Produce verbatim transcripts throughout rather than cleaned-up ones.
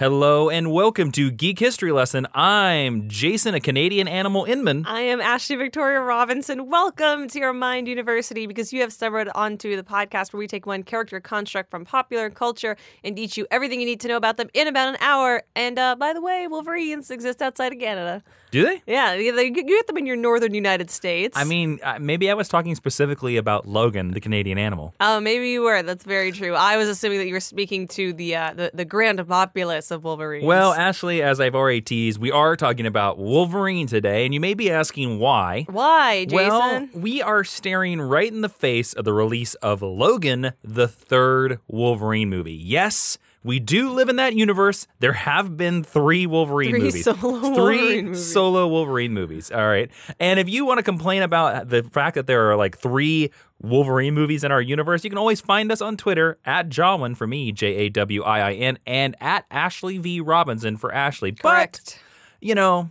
Hello and welcome to Geek History Lesson. I'm Jason, a Canadian animal, Inman. I am Ashley Victoria Robinson. Welcome to your Mind University, because you have stumbled onto the podcast where we take one character construct from popular culture and teach you everything you need to know about them in about an hour. And uh, by the way, Wolverines exist outside of Canada. Do they? Yeah, you get them in your northern United States. I mean, maybe I was talking specifically about Logan, the Canadian animal. Oh, uh, maybe you were. That's very true. I was assuming that you were speaking to the uh, the, the grand populace of Wolverines. Well, Ashley, as I've already teased, we are talking about Wolverine today, and you may be asking why. Why, Jason? Well, we are staring right in the face of the release of Logan, the third Wolverine movie. Yes, we do live in that universe. There have been three Wolverine three movies. Solo three Wolverine movies. solo Wolverine movies. All right. And if you want to complain about the fact that there are like three Wolverine movies in our universe, you can always find us on Twitter at Jawin for me, J A W I I N, and at Ashley V. Robinson for Ashley. Correct. But, you know,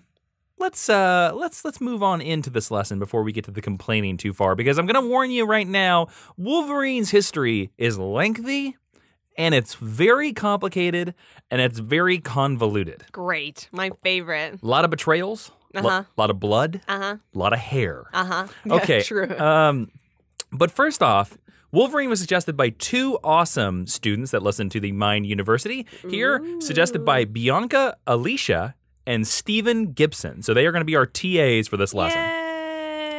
let's uh let's let's move on into this lesson before we get to the complaining too far, because I'm gonna warn you right now, Wolverine's history is lengthy. And it's very complicated, and it's very convoluted. Great. My favorite. A lot of betrayals. Uh-huh. A lo- lot of blood. Uh-huh. A lot of hair. Uh-huh. Okay. True. Um, but first off, Wolverine was suggested by two awesome students that listened to the Mind University. Here, Ooh. Suggested by Bianca Alicia and Stephen Gibson. So they are going to be our T As for this lesson. Yay.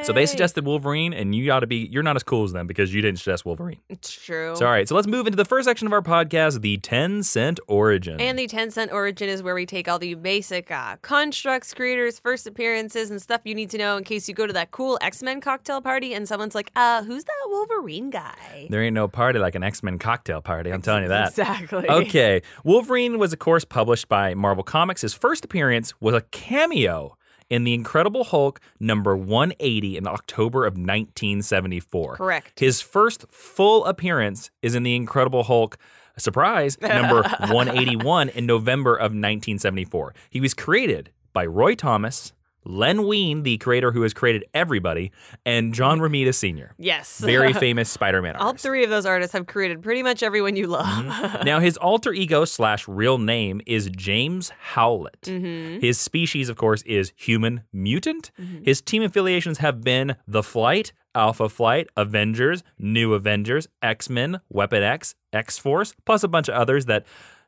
So they suggested Wolverine, and you ought to be, you're not as cool as them because you didn't suggest Wolverine. It's true. So, all right, so let's move into the first section of our podcast, the ten cent Origin. And the ten cent Origin is where we take all the basic uh, constructs, creators, first appearances, and stuff you need to know in case you go to that cool X-Men cocktail party and someone's like, uh, who's that Wolverine guy? There ain't no party like an X-Men cocktail party, I'm telling you that. Exactly. Okay, Wolverine was, of course, published by Marvel Comics. His first appearance was a cameo in The Incredible Hulk, number one eighty, in October of nineteen seventy-four. Correct. His first full appearance is in The Incredible Hulk, surprise, number one eighty-one, in November of nineteen seventy-four. He was created by Roy Thomas, Len Wein, the creator who has created everybody, and John Romita Senior Yes. Very famous Spider-Man artist. All three of those artists have created pretty much everyone you love. Mm-hmm. Now, his alter ego slash real name is James Howlett. Mm-hmm. His species, of course, is human mutant. Mm-hmm. His team affiliations have been The Flight, Alpha Flight, Avengers, New Avengers, X-Men, Weapon X, X-Force, plus a bunch of others that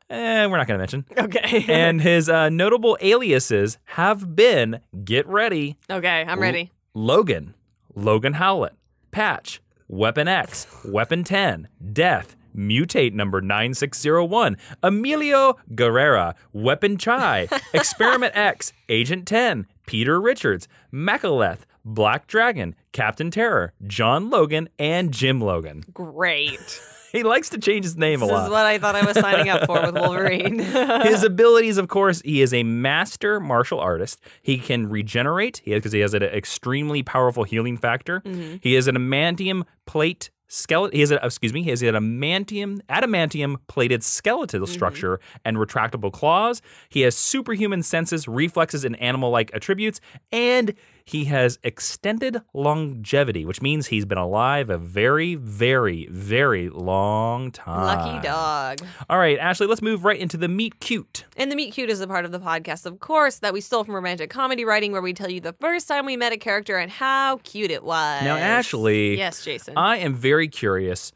Eh, we're not going to mention. Okay. And his uh, notable aliases have been, get ready. Okay, I'm ready. L- Logan, Logan Howlett, Patch, Weapon X, Weapon ten, Death, Mutate number nine six zero one, Emilio Guerrera, Weapon Chai, Experiment X, Agent ten, Peter Richards, Macaleth, Black Dragon, Captain Terror, John Logan, and Jim Logan. Great. He likes to change his name this a lot. This is what I thought I was signing up for with Wolverine. His abilities, of course, he is a master martial artist. He can regenerate because he, he has an extremely powerful healing factor. Mm-hmm. He is an adamantium plate skeleton. He has, a, excuse me, he has an adamantium adamantium plated skeletal mm-hmm. structure and retractable claws. He has superhuman senses, reflexes, and animal-like attributes, and he has extended longevity, which means he's been alive a very, very, very long time. Lucky dog. All right, Ashley, let's move right into the meet cute. And the meet cute is a part of the podcast, of course, that we stole from romantic comedy writing, where we tell you the first time we met a character and how cute it was. Now, Ashley. Yes, Jason. I am very curious.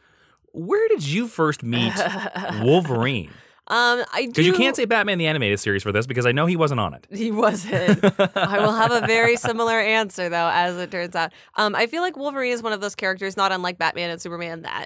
Where did you first meet Wolverine? Um, I do. Because you can't say Batman the Animated Series for this, because I know he wasn't on it. He wasn't. I will have a very similar answer, though, as it turns out. Um, I feel like Wolverine is one of those characters, not unlike Batman and Superman, that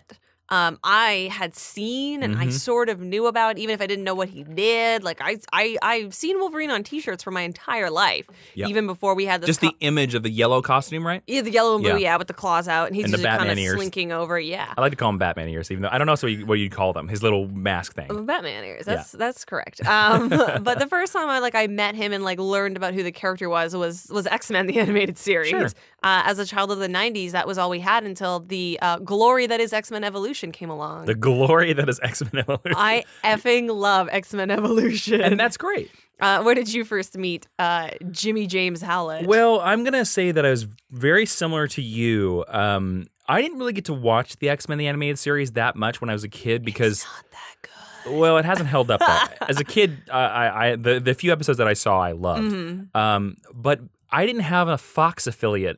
um, I had seen and mm-hmm. I sort of knew about, even if I didn't know what he did. Like, I, I, I've seen Wolverine on T-shirts for my entire life, yep. even before we had this. Just co- the image of the yellow costume, right? Yeah, the yellow and blue, yeah, yeah with the claws out, and he's and just kind of slinking over. Yeah, I like to call him Batman ears, even though I don't know what you'd call them. His little mask thing. Batman ears. That's yeah. that's correct. Um, but the first time I like I met him and like learned about who the character was was was X-Men the Animated Series. Sure. Uh, as a child of the nineties, that was all we had until the uh, glory that is X-Men Evolution came along. The glory that is X-Men Evolution. I effing love X-Men Evolution, and that's great. Uh, where did you first meet uh, Jimmy James Howlett? Well, I'm going to say that I was very similar to you. Um, I didn't really get to watch the X-Men the Animated Series that much when I was a kid because it's not that good. Well, it hasn't held up that. As a kid, uh, I, I the, the few episodes that I saw, I loved. Mm-hmm. Um, but I didn't have a Fox affiliate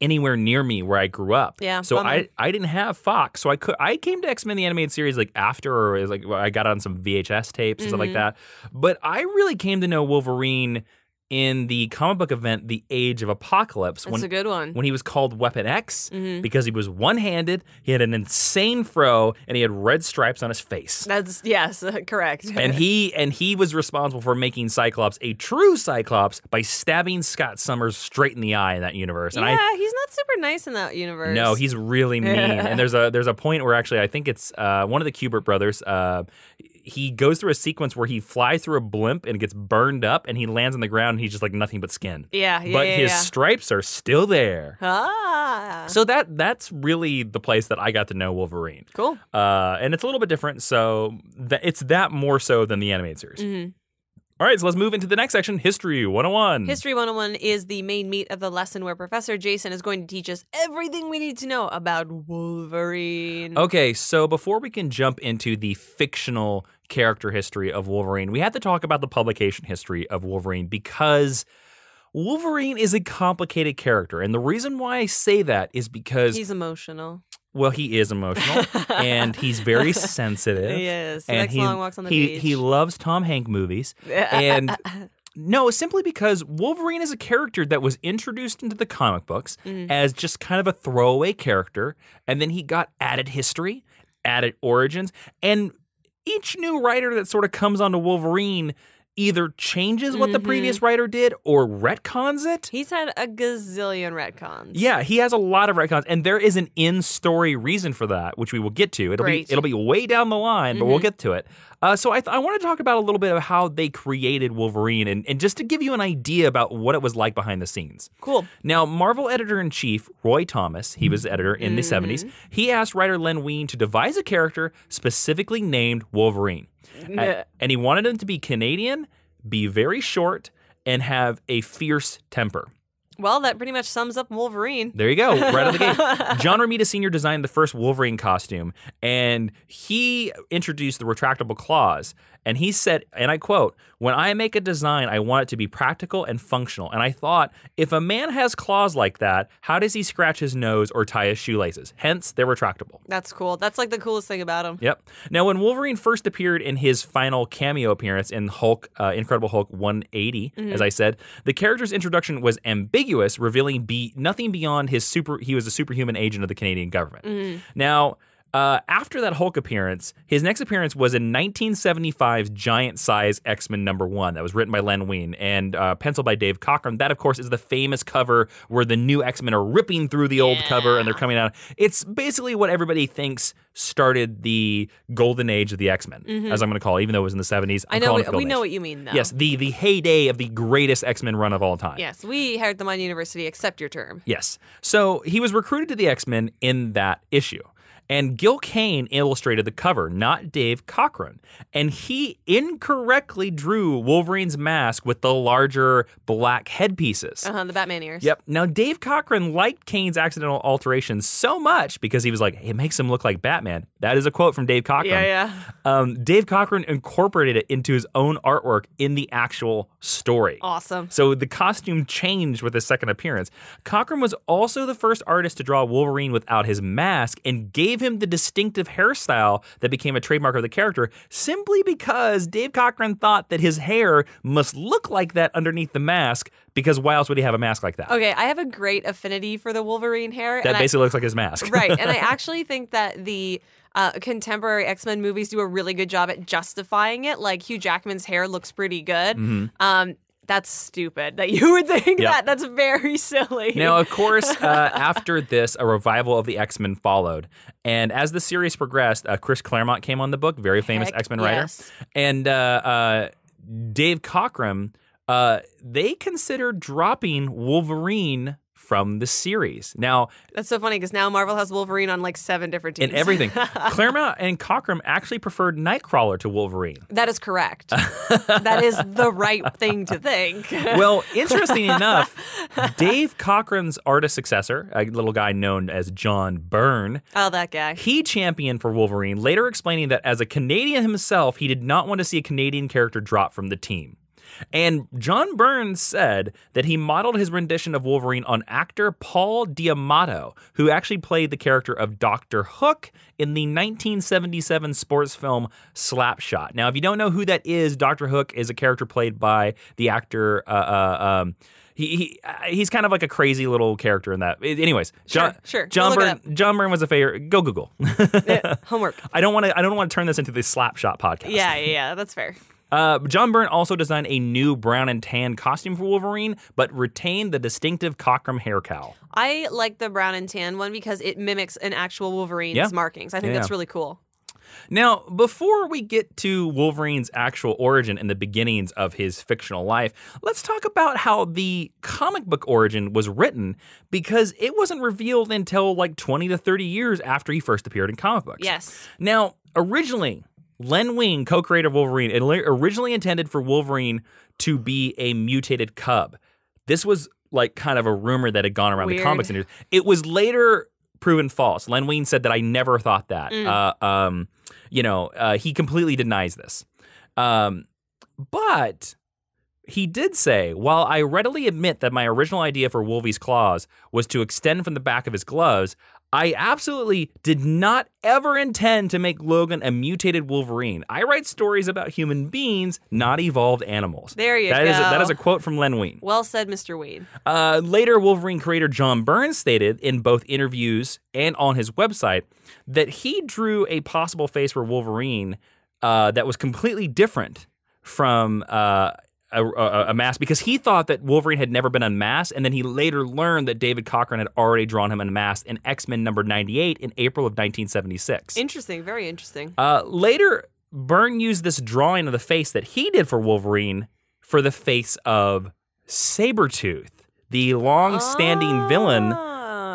anywhere near me where I grew up. Yeah. So bummer. I I didn't have Fox. So I could I came to X-Men the animated series like after, or like I got on some V H S tapes and mm-hmm. stuff like that. But I really came to know Wolverine in the comic book event, The Age of Apocalypse. That's when, a good one. When he was called Weapon X, mm-hmm. because he was one-handed, he had an insane fro, and he had red stripes on his face. That's, yes, correct. and he and he was responsible for making Cyclops a true Cyclops by stabbing Scott Summers straight in the eye in that universe. And yeah, I, he's not super nice in that universe. No, he's really mean. And there's a there's a point where actually I think it's uh, one of the Kubert brothers, uh, he goes through a sequence where he flies through a blimp and gets burned up, and he lands on the ground, and he's just like nothing but skin. Yeah, yeah. But yeah, his yeah. stripes are still there. Ah. So that that's really the place that I got to know Wolverine. Cool. Uh, and it's a little bit different, so th- it's that more so than the animated series. Mm-hmm. All right, so let's move into the next section, History one oh one. History one oh one is the main meat of the lesson where Professor Jason is going to teach us everything we need to know about Wolverine. Okay, so before we can jump into the fictional character history of Wolverine, we have to talk about the publication history of Wolverine, because Wolverine is a complicated character. And the reason why I say that is because he's emotional. Well, he is emotional, and he's very sensitive. He is. He likes long walks on the he, beach. He loves Tom Hanks movies. And no, simply because Wolverine is a character that was introduced into the comic books mm-hmm. as just kind of a throwaway character, and then he got added history, added origins, and each new writer that sort of comes onto Wolverine either changes what mm-hmm. the previous writer did or retcons it. He's had a gazillion retcons. Yeah, he has a lot of retcons, and there is an in-story reason for that, which we will get to. It'll Great. be it'll be way down the line, mm-hmm. but we'll get to it. Uh, so I, th- I want to talk about a little bit of how they created Wolverine, and, and just to give you an idea about what it was like behind the scenes. Cool. Now, Marvel editor-in-chief Roy Thomas, he was editor in mm-hmm. the seventies, he asked writer Len Wein to devise a character specifically named Wolverine. Uh, and he wanted him to be Canadian, be very short, and have a fierce temper. Well, that pretty much sums up Wolverine. There you go, right out of the gate. John Romita Senior designed the first Wolverine costume, and he introduced the retractable claws. And he said, and I quote, "When I make a design, I want it to be practical and functional." And I thought, if a man has claws like that, how does he scratch his nose or tie his shoelaces? Hence, they're retractable. That's cool. That's like the coolest thing about him. Yep. Now, when Wolverine first appeared in his final cameo appearance in Hulk, uh, Incredible Hulk one eighty, mm-hmm. as I said, the character's introduction was ambiguous, revealing be- nothing beyond his super. He was a superhuman agent of the Canadian government. Mm-hmm. Now, Uh, after that Hulk appearance, his next appearance was in nineteen seventy-five's Giant Size X-Men number one. That was written by Len Wein and uh, penciled by Dave Cockrum. That, of course, is the famous cover where the new X-Men are ripping through the yeah. old cover and they're coming out. It's basically what everybody thinks started the golden age of the X-Men, mm-hmm. as I'm going to call it, even though it was in the seventies. I'm I know, we, we know what you mean, though. Yes, the, the heyday of the greatest X-Men run of all time. Yes, we hired them on university, except your term. Yes. So he was recruited to the X-Men in that issue. And Gil Kane illustrated the cover, not Dave Cockrum. And he incorrectly drew Wolverine's mask with the larger black headpieces. Uh-huh, the Batman ears. Yep. Now, Dave Cockrum liked Kane's accidental alteration so much because he was like, it makes him look like Batman. That is a quote from Dave Cockrum. Yeah, yeah. Um, Dave Cockrum incorporated it into his own artwork in the actual story. Awesome. So the costume changed with his second appearance. Cockrum was also the first artist to draw Wolverine without his mask and gave him the distinctive hairstyle that became a trademark of the character, simply because Dave Cockrum thought that his hair must look like that underneath the mask, because why else would he have a mask like that? Okay, I have a great affinity for the Wolverine hair. That basically I, looks like his mask. Right, and I actually think that the Uh, contemporary X-Men movies do a really good job at justifying it. Like, Hugh Jackman's hair looks pretty good. Mm-hmm. Um, that's stupid that you would think yep. that. That's very silly. Now, of course, uh, after this, a revival of the X-Men followed. And as the series progressed, uh, Chris Claremont came on the book, very famous Heck X-Men yes. writer. And uh, uh, Dave Cockrum, uh, they considered dropping Wolverine from the series. Now that's so funny because now Marvel has Wolverine on like seven different teams. And everything. Claremont and Cockrum actually preferred Nightcrawler to Wolverine. That is correct. That is the right thing to think. Well, interesting enough, Dave Cockram's artist successor, a little guy known as John Byrne. Oh, that guy. He championed for Wolverine, later explaining that as a Canadian himself, he did not want to see a Canadian character drop from the team. And John Byrne said that he modeled his rendition of Wolverine on actor Paul Di'Amato, who actually played the character of Doctor Hook in the nineteen seventy-seven sports film Slapshot. Now, if you don't know who that is, Doctor Hook is a character played by the actor... Uh, uh, um, He, he he's kind of like a crazy little character in that. Anyways, John sure, sure. John we'll Byrne John Byrne was a favorite. Go Google. Yeah, homework. I don't want to I don't want to turn this into the Slapshot podcast. Yeah, yeah, yeah, that's fair. Uh, John Byrne also designed a new brown and tan costume for Wolverine, but retained the distinctive Cockrum hair cowl. I like the brown and tan one because it mimics an actual Wolverine's yeah. markings. I think yeah. that's really cool. Now, before we get to Wolverine's actual origin and the beginnings of his fictional life, let's talk about how the comic book origin was written, because it wasn't revealed until like twenty to thirty years after he first appeared in comic books. Yes. Now, originally, Len Wein, co-creator of Wolverine, originally intended for Wolverine to be a mutated cub. This was like kind of a rumor that had gone around Weird. the comics. And it was later... proven false. Len Wein said that I never thought that. Mm. Uh, um, you know, uh, he completely denies this. Um, but he did say, while I readily admit that my original idea for Wolvie's claws was to extend from the back of his gloves, I absolutely did not ever intend to make Logan a mutated Wolverine. I write stories about human beings, not evolved animals. There you that go. Is a, that is a quote from Len Wein. Well said, Mister Wein. Uh, later, Wolverine creator John Byrne stated in both interviews and on his website that he drew a possible face for Wolverine uh, that was completely different from... Uh, A, a, a mask because he thought that Wolverine had never been unmasked, and then he later learned that David Cockrum had already drawn him unmasked in X-Men number ninety-eight in April of nineteen seventy-six. Interesting, very interesting. Uh, later, Byrne used this drawing of the face that he did for Wolverine for the face of Sabretooth, the long-standing ah. villain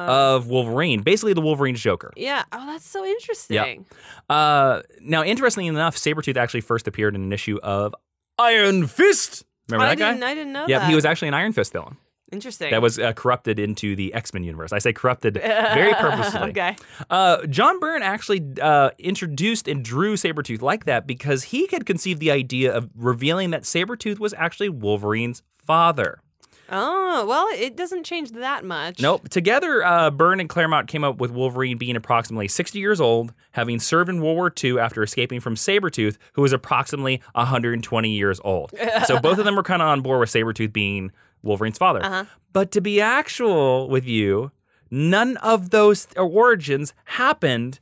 of Wolverine, basically the Wolverine Joker. Yeah. Oh, that's so interesting. Yep. Uh, now, interestingly enough, Sabretooth actually first appeared in an issue of Iron Fist. Remember I that didn't, guy? I didn't know yeah, that. Yeah, he was actually an Iron Fist villain. Interesting. That was uh, corrupted into the X-Men universe. I say corrupted very purposefully. Okay. Uh, John Byrne actually uh, introduced and drew Sabretooth like that because he could conceive the idea of revealing that Sabretooth was actually Wolverine's father. Oh, well, it doesn't change that much. Nope. Together, uh, Byrne and Claremont came up with Wolverine being approximately sixty years old, having served in World War Two after escaping from Sabretooth, who was approximately one hundred twenty years old. So both of them were kind of on board with Sabretooth being Wolverine's father. Uh-huh. But to be actual with you, none of those origins happened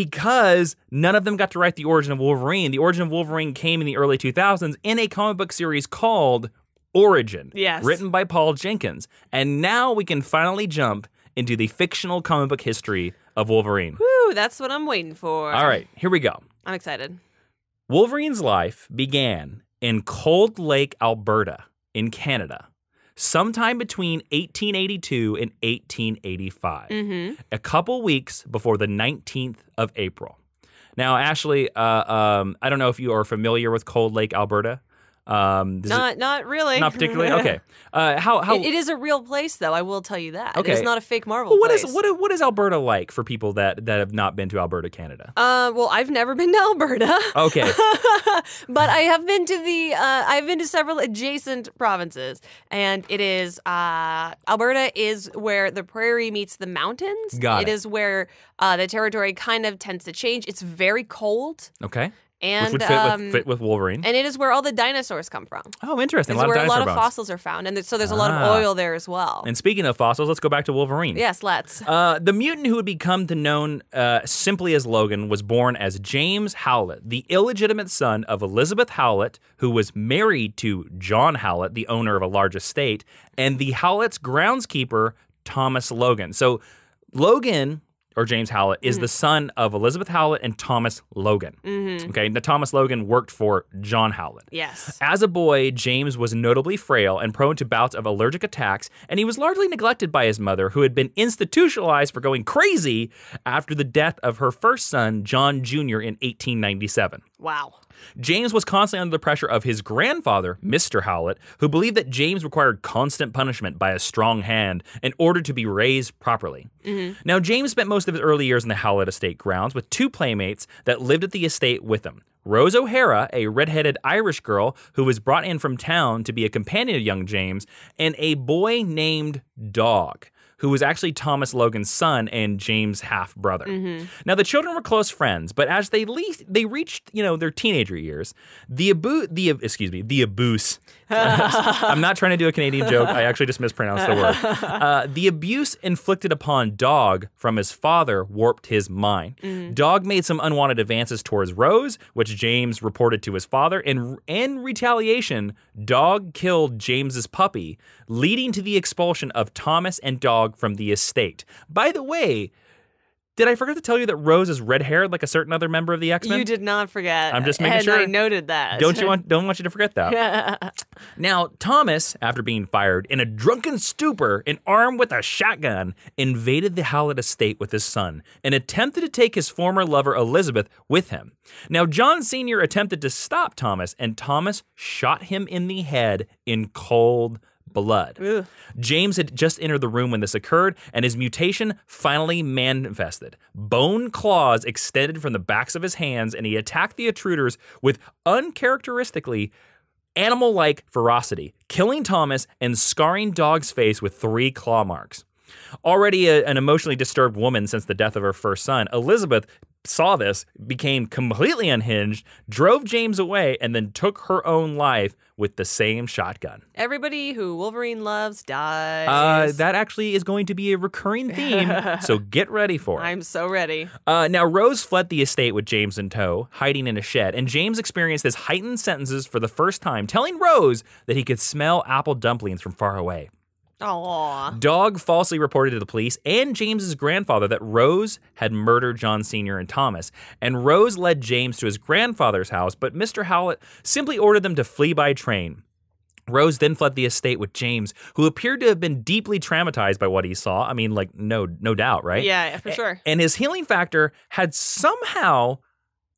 because none of them got to write the origin of Wolverine. The origin of Wolverine came in the early two thousands in a comic book series called... Origin, yes. Written by Paul Jenkins. And now we can finally jump into the fictional comic book history of Wolverine. Woo, that's what I'm waiting for. All right, here we go. I'm excited. Wolverine's life began in Cold Lake, Alberta, in Canada, sometime between eighteen eighty-two and eighteen eighty-five, mm-hmm. a couple weeks before the nineteenth of April. Now, Ashley, uh, um, I don't know if you are familiar with Cold Lake, Alberta. Um, not, it, not really. Not particularly. Okay. Uh, how how it, it is a real place, though. I will tell you that. Okay. It's not a fake Marvel. Well, what place. is what what is Alberta like for people that, that have not been to Alberta, Canada? Uh, well, I've never been to Alberta. Okay. But I have been to the uh, I've been to several adjacent provinces, and it is uh, Alberta is where the prairie meets the mountains. Got it. It is where uh, the territory kind of tends to change. It's very cold. Okay. And, Which would fit, um, with, fit with Wolverine. And it is where all the dinosaurs come from. Oh, interesting. It's a lot where of a lot of bones. fossils are found. And th so there's a ah. lot of oil there as well. And speaking of fossils, let's go back to Wolverine. Yes, let's. Uh, the mutant who would become to known uh, simply as Logan was born as James Howlett, the illegitimate son of Elizabeth Howlett, who was married to John Howlett, the owner of a large estate, and the Howlett's groundskeeper, Thomas Logan. So Logan... or James Howlett, is mm-hmm. the son of Elizabeth Howlett and Thomas Logan. Mm-hmm. Okay, now Thomas Logan worked for John Howlett. Yes. As a boy, James was notably frail and prone to bouts of allergic attacks, and he was largely neglected by his mother, who had been institutionalized for going crazy after the death of her first son, John Junior, in eighteen ninety-seven. Wow. James was constantly under the pressure of his grandfather, Mister Howlett, who believed that James required constant punishment by a strong hand in order to be raised properly. Mm-hmm. Now, James spent most of his early years in the Howlett estate grounds with two playmates that lived at the estate with him. Rose O'Hara, a redheaded Irish girl who was brought in from town to be a companion of young James, and a boy named Dog, who was actually Thomas Logan's son and James' half-brother. Mm-hmm. Now, the children were close friends, but as they le- they reached, you know, their teenager years, the abu- the excuse me, the abuse. I'm not trying to do a Canadian joke. I actually just mispronounced the word. Uh, the abuse inflicted upon Dog from his father warped his mind. Mm-hmm. Dog made some unwanted advances towards Rose, which James reported to his father. And in retaliation, Dog killed James's puppy, leading to the expulsion of Thomas and Dog from the estate. By the way, did I forget to tell you that Rose is red-haired like a certain other member of the X-Men? You did not forget. I'm just making and sure. I noted that. Don't you want? Don't want you to forget that. Now, Thomas, after being fired, in a drunken stupor and armed with a shotgun, invaded the Howlett estate with his son and attempted to take his former lover Elizabeth with him. Now, John Senior attempted to stop Thomas, and Thomas shot him in the head in cold blood. Ugh. James had just entered the room when this occurred, and his mutation finally manifested. Bone claws extended from the backs of his hands, and he attacked the intruders with uncharacteristically animal-like ferocity, killing Thomas and scarring Dog's face with three claw marks. Already a, an emotionally disturbed woman since the death of her first son, Elizabeth saw this, became completely unhinged, drove James away, and then took her own life with the same shotgun. Everybody who Wolverine loves dies. Uh, that actually is going to be a recurring theme, so get ready for it. I'm so ready. Uh, now, Rose fled the estate with James in tow, hiding in a shed, and James experienced his heightened senses for the first time, telling Rose that he could smell apple dumplings from far away. Aww. Dog falsely reported to the police and James's grandfather that Rose had murdered John Senior and Thomas, and Rose led James to his grandfather's house, but Mister Howlett simply ordered them to flee by train. Rose then fled the estate with James, who appeared to have been deeply traumatized by what he saw. I mean, like, no, no doubt, right? Yeah, for sure. And his healing factor had somehow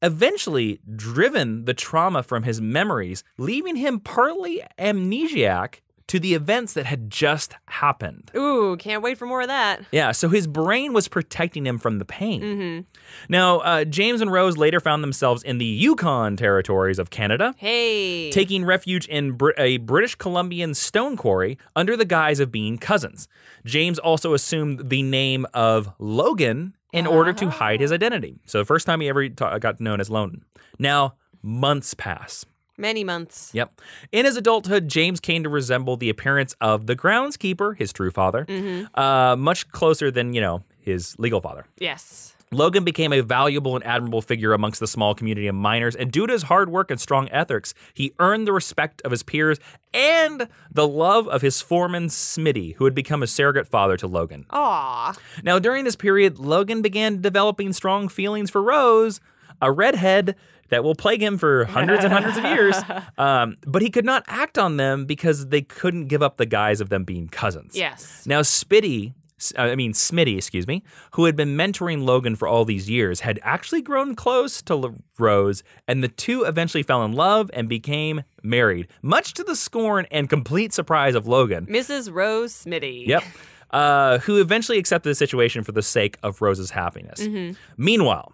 eventually driven the trauma from his memories, leaving him partly amnesiac to the events that had just happened. Ooh, can't wait for more of that. Yeah, so his brain was protecting him from the pain. Mm-hmm. Now, uh, James and Rose later found themselves in the Yukon territories of Canada. Hey. Taking refuge in Br- a British Columbian stone quarry under the guise of being cousins. James also assumed the name of Logan in order to hide his identity. So the first time he ever ta- got known as Logan. Now, months pass. Many months. Yep. In his adulthood, James came to resemble the appearance of the groundskeeper, his true father, mm-hmm. uh, much closer than, you know, his legal father. Yes. Logan became a valuable and admirable figure amongst the small community of miners, and due to his hard work and strong ethics, he earned the respect of his peers and the love of his foreman, Smitty, who had become a surrogate father to Logan. Aww. Now, during this period, Logan began developing strong feelings for Rose, a redhead that will plague him for hundreds and hundreds of years. Um, but he could not act on them because they couldn't give up the guise of them being cousins. Yes. Now, Spitty, I mean, Smitty, excuse me, who had been mentoring Logan for all these years, had actually grown close to Rose, and the two eventually fell in love and became married, much to the scorn and complete surprise of Logan. Missus Rose Smitty. Yep. Uh, who eventually accepted the situation for the sake of Rose's happiness. Mm-hmm. Meanwhile,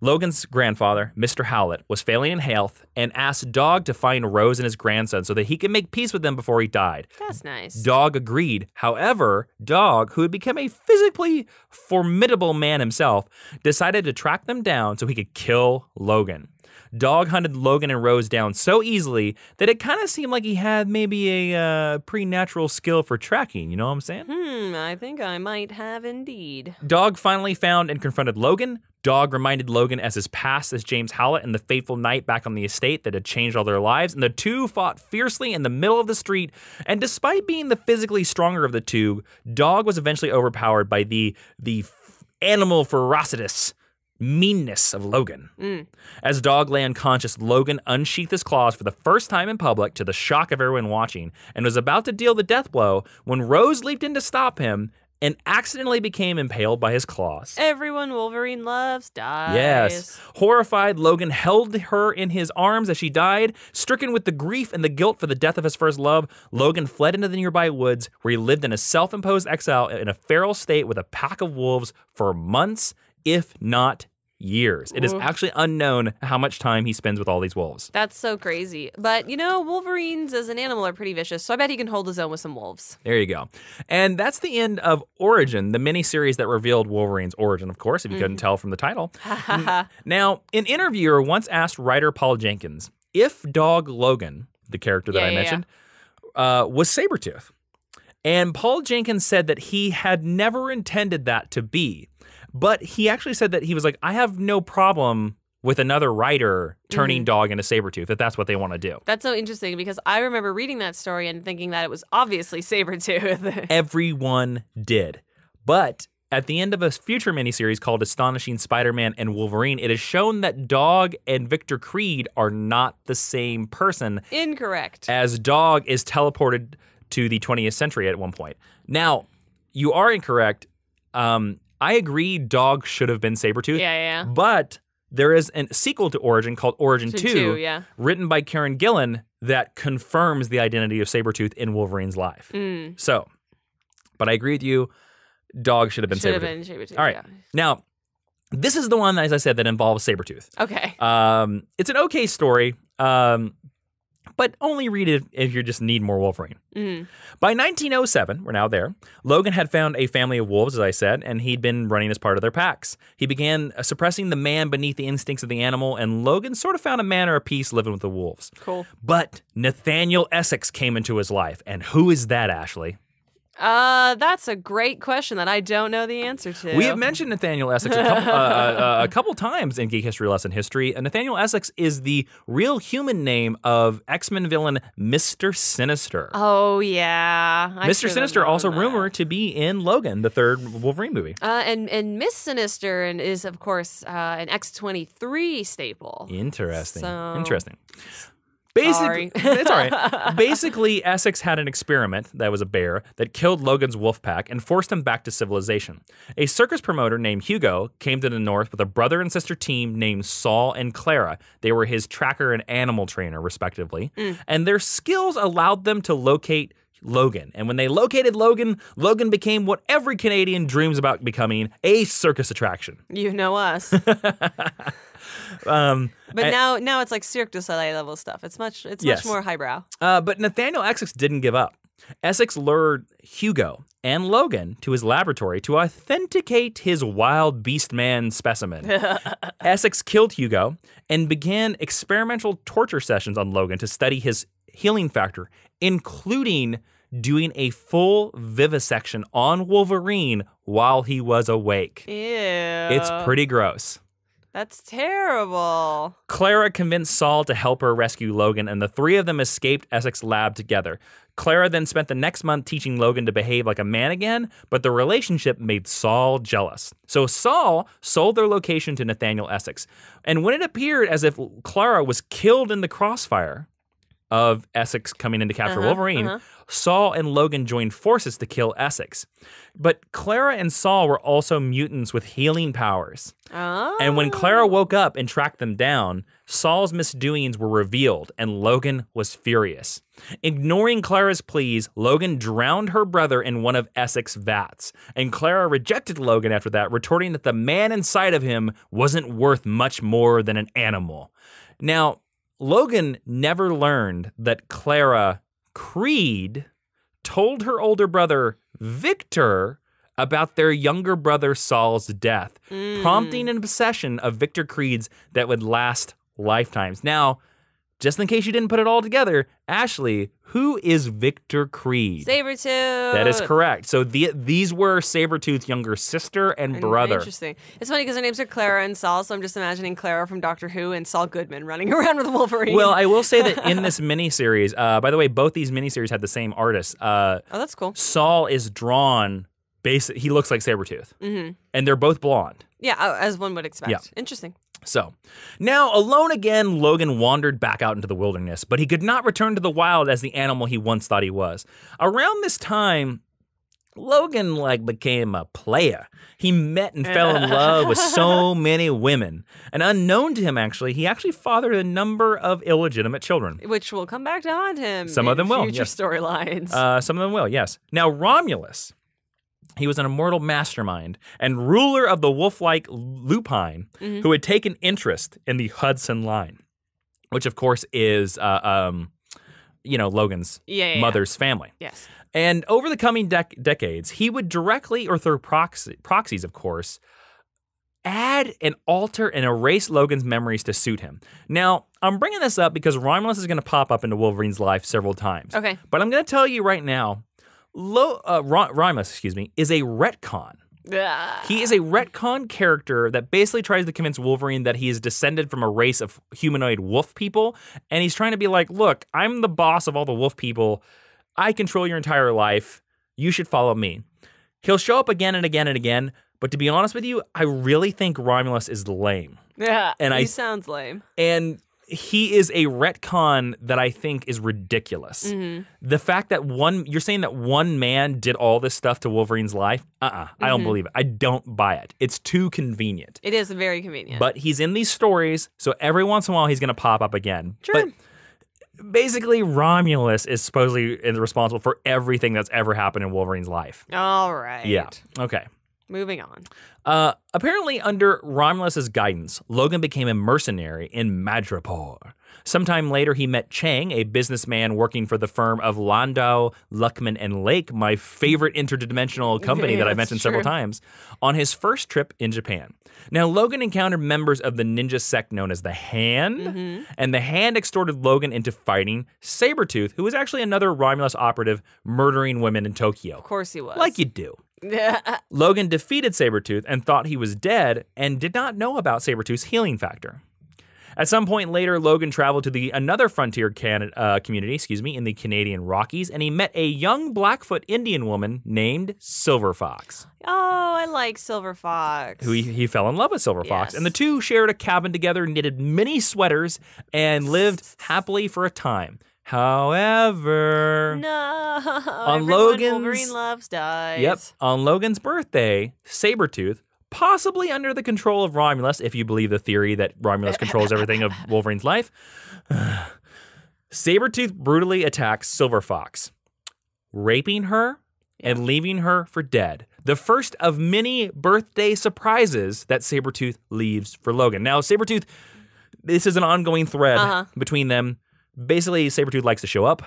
Logan's grandfather, Mister Howlett, was failing in health and asked Dog to find Rose and his grandson so that he could make peace with them before he died. That's nice. Dog agreed. However, Dog, who had become a physically formidable man himself, decided to track them down so he could kill Logan. Dog hunted Logan and Rose down so easily that it kind of seemed like he had maybe a uh, preternatural skill for tracking, you know what I'm saying? Hmm, I think I might have indeed. Dog finally found and confronted Logan. Dog reminded Logan as his past as James Howlett and the fateful night back on the estate that had changed all their lives, and the two fought fiercely in the middle of the street, and despite being the physically stronger of the two, Dog was eventually overpowered by the the animal ferocitas meanness of Logan. Mm. As Dog lay unconscious, Logan unsheathed his claws for the first time in public to the shock of everyone watching and was about to deal the death blow when Rose leaped in to stop him and accidentally became impaled by his claws. Everyone Wolverine loves dies. Yes. Horrified, Logan held her in his arms as she died. Stricken with the grief and the guilt for the death of his first love, Logan fled into the nearby woods where he lived in a self-imposed exile in a feral state with a pack of wolves for months, if not years. It is actually unknown how much time he spends with all these wolves. That's so crazy. But, you know, wolverines as an animal are pretty vicious, so I bet he can hold his own with some wolves. There you go. And that's the end of Origin, the miniseries that revealed Wolverine's origin, of course, if you mm. couldn't tell from the title. Now, an interviewer once asked writer Paul Jenkins if Dog Logan, the character that yeah, I yeah, mentioned, yeah. Uh, was Sabretooth. And Paul Jenkins said that he had never intended that to be. But he actually said that he was like, I have no problem with another writer turning mm-hmm. Dog into Sabretooth, if that's what they want to do. That's so interesting, because I remember reading that story and thinking that it was obviously Sabretooth. Everyone did. But at the end of a future miniseries called Astonishing Spider-Man and Wolverine, it is shown that Dog and Victor Creed are not the same person. Incorrect. As Dog is teleported to the twentieth century at one point. Now, you are incorrect. Um... I agree Dog should have been Sabretooth, yeah, yeah. but there is a sequel to Origin called Origin two, yeah. written by Karen Gillan, that confirms the identity of Sabretooth in Wolverine's life. Mm. So, but I agree with you, Dog should have been should Sabretooth. Have been Sabretooth. All right. Yeah. Now, this is the one, as I said, that involves Sabretooth. Okay. Um, it's an okay story, um, but only read it if you just need more Wolverine. Mm. By nineteen oh seven, we're now there, Logan had found a family of wolves, as I said, and he'd been running as part of their packs. He began suppressing the man beneath the instincts of the animal, and Logan sort of found a manner of peace living with the wolves. Cool. But Nathaniel Essex came into his life, and who is that, Ashley? Uh, that's a great question that I don't know the answer to. We have mentioned Nathaniel Essex a couple, uh, uh, a couple times in Geek History Lesson History. And Nathaniel Essex is the real human name of X-Men villain Mister Sinister. Oh, yeah. I Mister Sinister also that. rumored to be in Logan, the third Wolverine movie. Uh, and, and Miss Sinister is, of course, uh, an X twenty-three staple. Interesting. So... Interesting. Basically, it's all right. Basically, Essex had an experiment that was a bear that killed Logan's wolf pack and forced him back to civilization. A circus promoter named Hugo came to the north with a brother and sister team named Saul and Clara. They were his tracker and animal trainer, respectively. Mm. And their skills allowed them to locate Logan. And when they located Logan, Logan became what every Canadian dreams about becoming, a circus attraction. You know us. Um, but I, now now it's like Cirque du Soleil level stuff. It's much it's yes. much more highbrow. Uh, but Nathaniel Essex didn't give up. Essex lured Hugo and Logan to his laboratory to authenticate his wild beast man specimen. Essex killed Hugo and began experimental torture sessions on Logan to study his healing factor, including doing a full vivisection on Wolverine while he was awake. Ew. It's pretty gross. That's terrible. Clara convinced Saul to help her rescue Logan, and the three of them escaped Essex's lab together. Clara then spent the next month teaching Logan to behave like a man again, but the relationship made Saul jealous. So Saul sold their location to Nathaniel Essex. And when it appeared as if Clara was killed in the crossfire of Essex coming in to capture uh-huh, Wolverine, uh-huh. Saul and Logan joined forces to kill Essex. But Clara and Saul were also mutants with healing powers. Oh. And when Clara woke up and tracked them down, Saul's misdoings were revealed, and Logan was furious. Ignoring Clara's pleas, Logan drowned her brother in one of Essex's vats. And Clara rejected Logan after that, retorting that the man inside of him wasn't worth much more than an animal. Now, Logan never learned that Clara Creed told her older brother Victor about their younger brother Saul's death, mm. prompting an obsession of Victor Creed's that would last lifetimes. Now, just in case you didn't put it all together, Ashley, who is Victor Creed? Sabretooth. That is correct. So the, these were Sabretooth's younger sister and brother. Interesting. It's funny because their names are Clara and Saul, so I'm just imagining Clara from Doctor Who and Saul Goodman running around with Wolverine. Well, I will say that in this miniseries, uh, by the way, both these miniseries had the same artist. Uh, oh, that's cool. Saul is drawn basic, he looks like Sabretooth. Mm-hmm. And they're both blonde. Yeah, as one would expect. Yeah. Interesting. So, now alone again, Logan wandered back out into the wilderness, but he could not return to the wild as the animal he once thought he was. Around this time, Logan, like, became a player. He met and fell in love with so many women. And unknown to him, actually, he actually fathered a number of illegitimate children. Which will come back to haunt him. Some of them will, future yes. storylines. Uh, some of them will, yes. Now, Romulus, he was an immortal mastermind and ruler of the wolf-like lupine mm-hmm. who had taken interest in the Hudson line, which, of course, is, uh, um, you know, Logan's yeah, yeah, mother's yeah. family. Yes. And over the coming dec- decades, he would directly, or through proxy- proxies, of course, add and alter and erase Logan's memories to suit him. Now, I'm bringing this up because Romulus is going to pop up into Wolverine's life several times. Okay. But I'm going to tell you right now, Lo- uh, Rom- Romulus, excuse me, is a retcon. Ugh. He is a retcon character that basically tries to convince Wolverine that he is descended from a race of humanoid wolf people. And he's trying to be like, look, I'm the boss of all the wolf people. I control your entire life. You should follow me. He'll show up again and again and again. But to be honest with you, I really think Romulus is lame. Yeah, and he I, sounds lame. And he is a retcon that I think is ridiculous. Mm-hmm. The fact that one, you're saying that one man did all this stuff to Wolverine's life? Uh-uh. Mm-hmm. I don't believe it. I don't buy it. It's too convenient. It is very convenient. But he's in these stories, so every once in a while he's going to pop up again. Sure. But basically, Romulus is supposedly responsible for everything that's ever happened in Wolverine's life. All right. Yeah. Okay. Moving on. Uh, apparently, under Romulus's guidance, Logan became a mercenary in Madripoor. Sometime later, he met Chang, a businessman working for the firm of Landau, Luckman, and Lake, my favorite interdimensional company yeah, that I mentioned true. several times, on his first trip in Japan. Now, Logan encountered members of the ninja sect known as the Hand, mm-hmm. and the Hand extorted Logan into fighting Sabretooth, who was actually another Romulus operative murdering women in Tokyo. Of course he was. Like you do. Logan defeated Sabretooth and thought he was dead and did not know about Sabretooth's healing factor. At some point later, Logan traveled to the another frontier can, uh, community, excuse me, in the Canadian Rockies, and he met a young Blackfoot Indian woman named Silver Fox. Oh, I like Silver Fox. Who he, he fell in love with Silver yes. Fox, and the two shared a cabin together, knitted many sweaters, and lived happily for a time. However, no, on Logan's Wolverine loves dies. Yep, on Logan's birthday, Sabretooth, possibly under the control of Romulus, if you believe the theory that Romulus controls everything of Wolverine's life, Sabretooth brutally attacks Silver Fox, raping her yeah. and leaving her for dead. The first of many birthday surprises that Sabretooth leaves for Logan. Now, Sabretooth, this is an ongoing thread uh-huh. between them. Basically, Sabretooth likes to show up,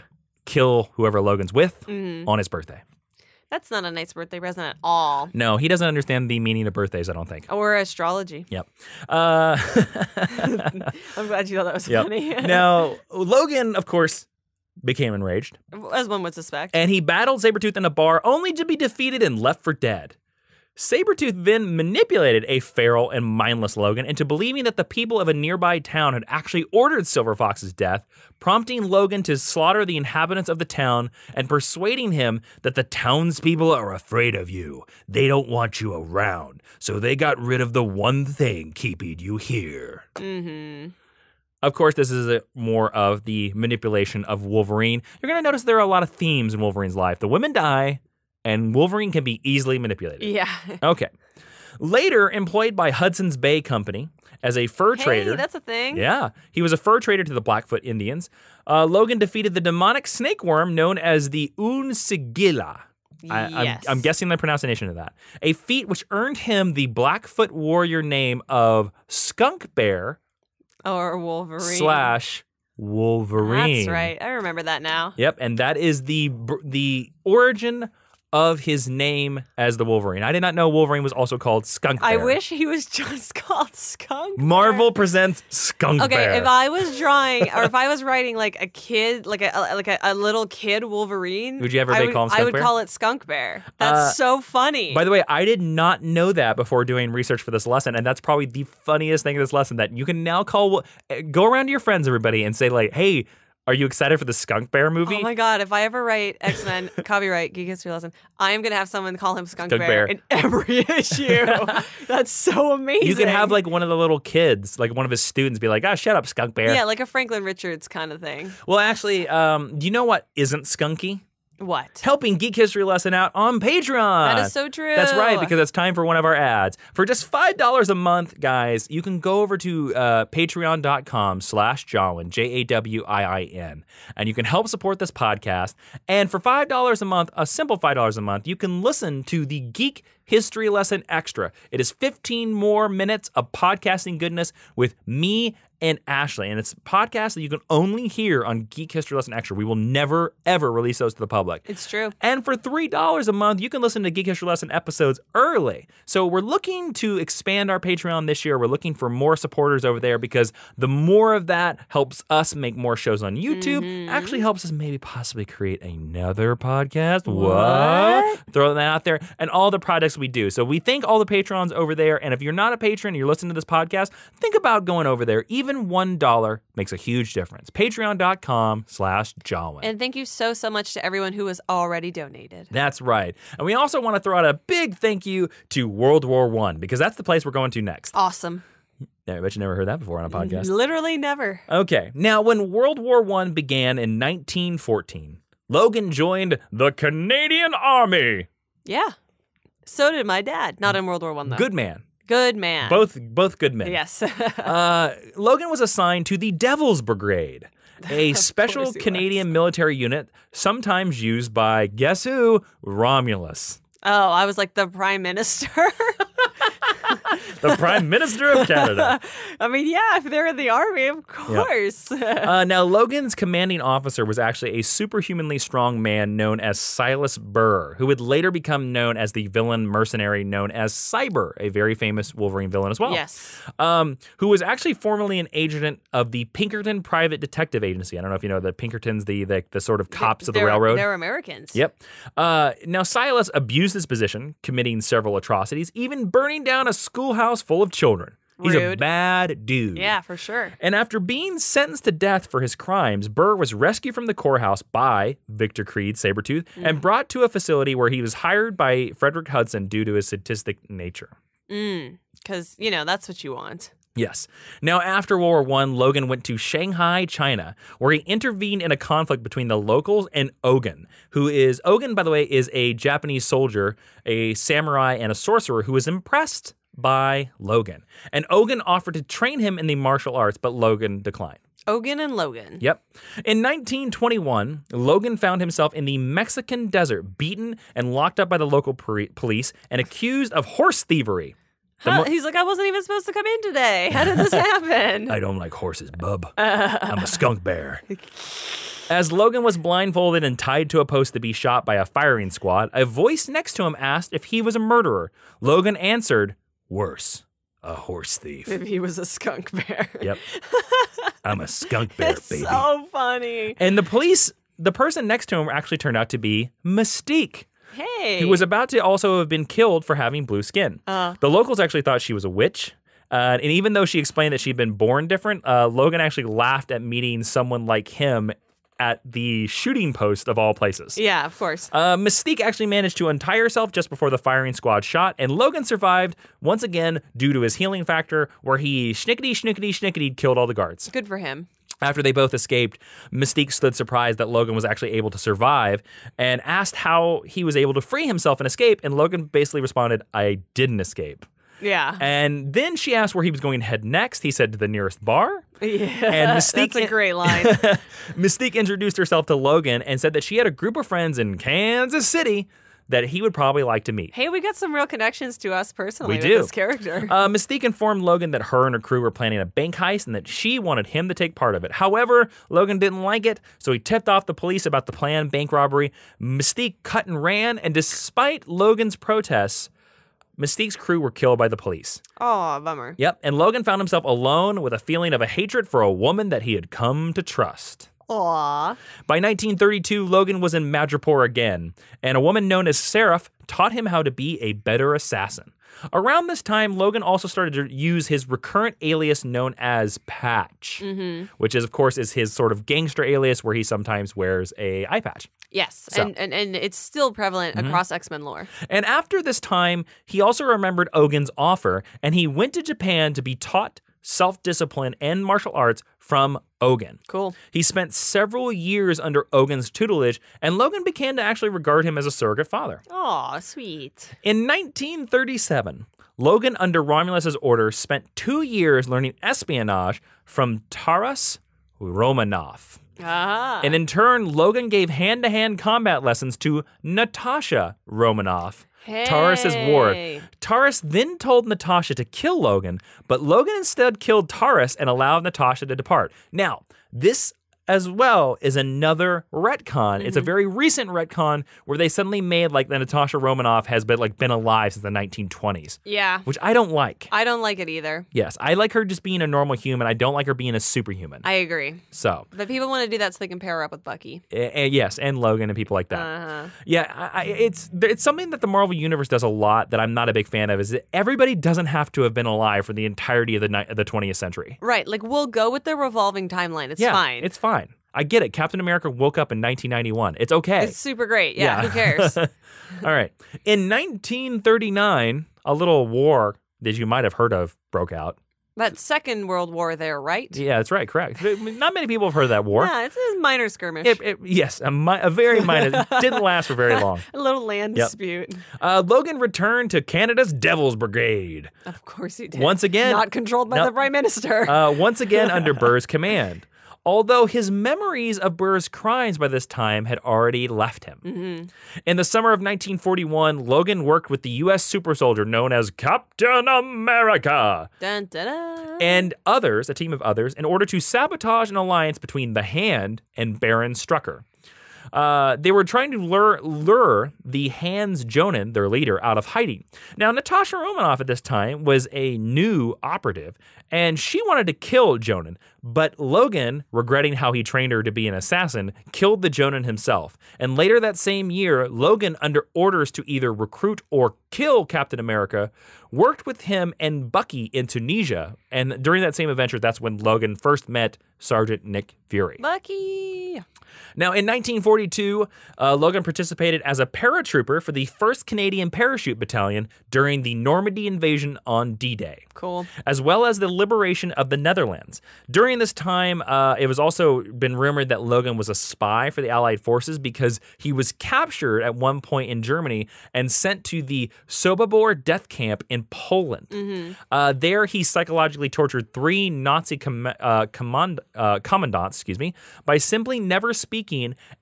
kill whoever Logan's with mm-hmm. on his birthday. That's not a nice birthday present at all. No, he doesn't understand the meaning of birthdays, I don't think. Or astrology. Yep. Uh, I'm glad you thought that was yep. funny. Now, Logan, of course, became enraged. As one would suspect. And he battled Sabretooth in a bar only to be defeated and left for dead. Sabretooth then manipulated a feral and mindless Logan into believing that the people of a nearby town had actually ordered Silver Fox's death, prompting Logan to slaughter the inhabitants of the town and persuading him that the townspeople are afraid of you. They don't want you around, so they got rid of the one thing keeping you here. Mm-hmm. Of course, this is a, more of the manipulation of Wolverine. You're going to notice there are a lot of themes in Wolverine's life. The women die. And Wolverine can be easily manipulated. Yeah. Okay. Later employed by Hudson's Bay Company as a fur hey, trader. Hey, that's a thing. Yeah. He was a fur trader to the Blackfoot Indians. Uh, Logan defeated the demonic snake worm known as the Unsigila. Yes. I, I'm, I'm guessing the pronunciation of that. A feat which earned him the Blackfoot warrior name of Skunk Bear. Or Wolverine. Slash Wolverine. That's right. I remember that now. Yep. And that is the the origin of... of his name as the Wolverine. I did not know Wolverine was also called Skunk Bear. I wish he was just called Skunk Bear. Marvel presents Skunk okay, Bear. Okay, if I was drawing, or if I was writing like a kid, like a like a, a little kid Wolverine. Would you ever I would, call him Skunk I would Bear? Call it Skunk Bear. That's uh, so funny. By the way, I did not know that before doing research for this lesson, and that's probably the funniest thing in this lesson, that you can now call, go around to your friends, everybody, and say like, hey, Are you excited for the Skunk Bear movie? Oh my God, if I ever write X-Men, copyright, Geek History Lesson, I am going to have someone call him Skunk, Skunk Bear, Bear in every issue. That's so amazing. You can have like one of the little kids, like one of his students be like, ah, oh, shut up, Skunk Bear. Yeah, like a Franklin Richards kind of thing. Well, actually, um, you know what isn't skunky? What? Helping Geek History Lesson out on Patreon. That is so true. That's right, because it's time for one of our ads. For just five dollars a month, guys, you can go over to uh, patreon.com slash Jawin, J A W I I N, and you can help support this podcast. And for five dollars a month, a simple five dollars a month, you can listen to the Geek History Lesson Extra. It is fifteen more minutes of podcasting goodness with me and Ashley, and it's a podcast that you can only hear on Geek History Lesson Extra. We will never, ever release those to the public. It's true. And for three dollars a month, you can listen to Geek History Lesson episodes early. So we're looking to expand our Patreon this year. We're looking for more supporters over there because the more of that helps us make more shows on YouTube, mm-hmm. actually helps us maybe possibly create another podcast. What? what? Throw that out there. And all the products we do. So we thank all the patrons over there, and if you're not a patron and you're listening to this podcast, think about going over there. Even Even one dollar makes a huge difference. Patreon.com slash Jawin. And thank you so, so much to everyone who has already donated. That's right. And we also want to throw out a big thank you to World War One, because that's the place we're going to next. Awesome. I bet you never heard that before on a podcast. Literally never. Okay. Now, when World War One began in nineteen fourteen, Logan joined the Canadian Army. Yeah. So did my dad. Not in World War One, though. Good man. Good man. Both both good men. Yes. uh, Logan was assigned to the Devil's Brigade, a special Canadian was. military unit sometimes used by, guess who? Romulus. Oh, I was like the Prime Minister. The Prime Minister of Canada. I mean, yeah, if they're in the army, of course. Yep. Uh, now, Logan's commanding officer was actually a superhumanly strong man known as Silas Burr, who would later become known as the villain mercenary known as Cyber, a very famous Wolverine villain as well. Yes. Um, who was actually formerly an agent of the Pinkerton Private Detective Agency. I don't know if you know the Pinkertons, the the, the sort of cops they're, of the railroad. They're Americans. Yep. Uh, now, Silas abused his position, committing several atrocities, even burning down a schoolhouse full of children. Rude. He's a bad dude. Yeah, for sure. And after being sentenced to death for his crimes, Burr was rescued from the courthouse by Victor Creed, Sabretooth, mm. and brought to a facility where he was hired by Frederick Hudson due to his sadistic nature. Mm, because, you know, that's what you want. Yes. Now, after World War One, Logan went to Shanghai, China, where he intervened in a conflict between the locals and Ogun, who is, Ogun, by the way, is a Japanese soldier, a samurai, and a sorcerer who was impressed by Logan. And Ogun offered to train him in the martial arts, but Logan declined. Ogun and Logan. Yep. In nineteen twenty-one, Logan found himself in the Mexican desert, beaten and locked up by the local police and accused of horse thievery. How, he's like, I wasn't even supposed to come in today. How did this happen? I don't like horses, bub. Uh, I'm a skunk bear. As Logan was blindfolded and tied to a post to be shot by a firing squad, a voice next to him asked if he was a murderer. Logan answered, worse, a horse thief. If he was a skunk bear. Yep. I'm a skunk bear, it's baby. So funny. And the police, the person next to him actually turned out to be Mystique. Hey. Who was about to also have been killed for having blue skin. Uh. The locals actually thought she was a witch. Uh, and even though she explained that she'd been born different, uh, Logan actually laughed at meeting someone like him at the shooting post of all places. Yeah, of course. Uh, Mystique actually managed to untie herself just before the firing squad shot, and Logan survived once again due to his healing factor, where he schnickety, schnickety, schnickety killed all the guards. Good for him. After they both escaped, Mystique stood surprised that Logan was actually able to survive and asked how he was able to free himself and escape. And Logan basically responded, I didn't escape. Yeah. And then she asked where he was going to head next. He said to the nearest bar. Yeah, and Mystique, that's a great line. Mystique introduced herself to Logan and said that she had a group of friends in Kansas City that he would probably like to meet. Hey, we got some real connections to us personally we with do. this character. Uh, Mystique informed Logan that her and her crew were planning a bank heist and that she wanted him to take part of it. However, Logan didn't like it, so he tipped off the police about the planned bank robbery. Mystique cut and ran, and despite Logan's protests, Mystique's crew were killed by the police. Oh, bummer. Yep, and Logan found himself alone with a feeling of a hatred for a woman that he had come to trust. Aww. By nineteen thirty-two, Logan was in Madripoor again, and a woman known as Seraph taught him how to be a better assassin. Around this time, Logan also started to use his recurrent alias known as Patch, mm-hmm. which is, of course, is his sort of gangster alias where he sometimes wears a eye patch. Yes, so. and, and, and it's still prevalent mm-hmm. across X-Men lore. And after this time, he also remembered Ogun's offer, and he went to Japan to be taught self-discipline and martial arts from Ogun. Cool. He spent several years under Ogun's tutelage, and Logan began to actually regard him as a surrogate father. Aw, sweet. In nineteen thirty-seven, Logan, under Romulus's order, spent two years learning espionage from Taras Romanoff. Ah. And in turn, Logan gave hand-to-hand combat lessons to Natasha Romanoff, hey. Taras' ward. Taras then told Natasha to kill Logan, but Logan instead killed Taras and allowed Natasha to depart. Now, this as well is another retcon. Mm-hmm. It's a very recent retcon where they suddenly made like that Natasha Romanoff has been like been alive since the nineteen twenties. Yeah. Which I don't like. I don't like it either. Yes. I like her just being a normal human. I don't like her being a superhuman. I agree. So. But people want to do that so they can pair her up with Bucky. And, and yes. And Logan and people like that. Uh-huh. Yeah. I, I, it's it's something that the Marvel Universe does a lot that I'm not a big fan of, is that everybody doesn't have to have been alive for the entirety of the, ni- the twentieth century. Right. Like we'll go with the revolving timeline. It's yeah, fine. It's fine. I get it. Captain America woke up in nineteen ninety-one. It's okay. It's super great. Yeah, yeah. Who cares? All right. In nineteen thirty-nine, a little war that you might have heard of broke out. That Second World War there, right? Yeah, that's right. Correct. Not many people have heard of that war. Yeah, it's a minor skirmish. It, it, yes, a, mi- a very minor. It didn't last for very long. A little land yep. dispute. Uh, Logan returned to Canada's Devil's Brigade. Of course he did. Once again. Not controlled by no, the Prime Minister. Uh, once again under Burr's command. Although his memories of Burr's crimes by this time had already left him. Mm-hmm. In the summer of nineteen forty-one, Logan worked with the U S super soldier known as Captain America dun, dun, dun. and others, a team of others, in order to sabotage an alliance between The Hand and Baron Strucker. Uh, they were trying to lure, lure the Hand's Jonan, their leader, out of hiding. Now, Natasha Romanoff at this time was a new operative, and she wanted to kill Jonan, but Logan, regretting how he trained her to be an assassin, killed the Jonan himself. And later that same year, Logan, under orders to either recruit or kill Captain America, worked with him and Bucky in Tunisia. And during that same adventure, that's when Logan first met Sergeant Nick Fury. Bucky! Now, in nineteen forty-two, uh, Logan participated as a paratrooper for the first Canadian Parachute Battalion during the Normandy invasion on D-Day. Cool. As well as the liberation of the Netherlands. During this time, uh, it was also been rumored that Logan was a spy for the Allied forces because he was captured at one point in Germany and sent to the Sobibor death camp in Poland. Mm-hmm. Uh, there, he psychologically tortured three Nazi com- uh, command- uh, commandants, excuse me, by simply never speaking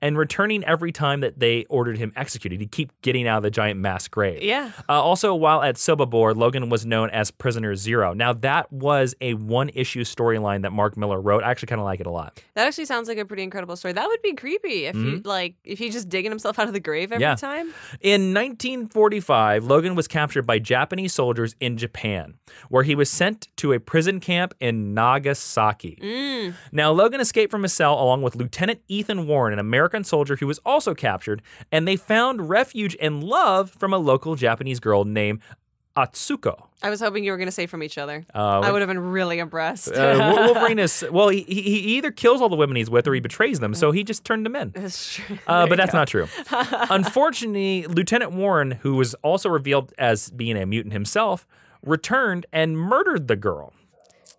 and returning every time that they ordered him executed. He'd keep getting out of the giant mass grave. Yeah. Uh, also, while at Sobibor, Logan was known as Prisoner Zero. Now, that was a one-issue storyline that Mark Miller wrote. I actually kind of like it a lot. That actually sounds like a pretty incredible story. That would be creepy if mm-hmm. he like if he just digging himself out of the grave every yeah. time. In nineteen forty-five, Logan was captured by Japanese soldiers in Japan, where he was sent to a prison camp in Nagasaki. Mm. Now, Logan escaped from his cell along with Lieutenant Ethan Warren, an American soldier who was also captured, and they found refuge and love from a local Japanese girl named Atsuko. I was hoping you were going to say from each other. Uh, I would have been really impressed. uh, Wolverine is, well, he, he either kills all the women he's with or he betrays them, so he just turned them in. That's true. Uh, but that's go. not true. Unfortunately, Lieutenant Warren, who was also revealed as being a mutant himself, returned and murdered the girl.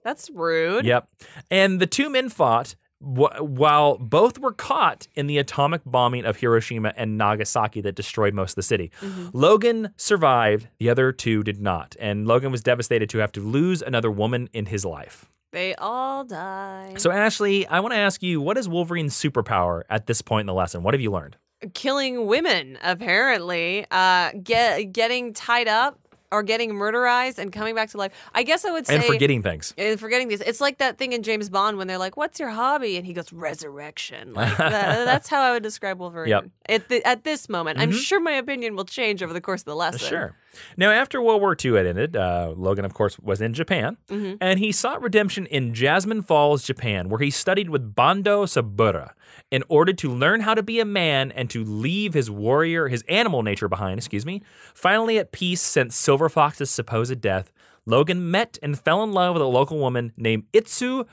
That's rude. Yep. And the two men fought wh- while both were caught in the atomic bombing of Hiroshima and Nagasaki that destroyed most of the city. Mm-hmm. Logan survived. The other two did not. And Logan was devastated to have to lose another woman in his life. They all die. So, Ashley, I want to ask you, what is Wolverine's superpower at this point in the lesson? What have you learned? Killing women, apparently. Uh, get, getting tied up. Or getting murderized and coming back to life. I guess I would say... And forgetting things. And forgetting things. It's like that thing in James Bond when they're like, what's your hobby? And he goes, resurrection. Like that, that's how I would describe Wolverine yep. at, the, at this moment. Mm-hmm. I'm sure my opinion will change over the course of the lesson. Sure. Now, after World War Two had ended, uh, Logan, of course, was in Japan, mm-hmm. and he sought redemption in Jasmine Falls, Japan, where he studied with Bando Sabura in order to learn how to be a man and to leave his warrior, his animal nature behind, excuse me. Finally at peace since Silver Fox's supposed death, Logan met and fell in love with a local woman named Itsu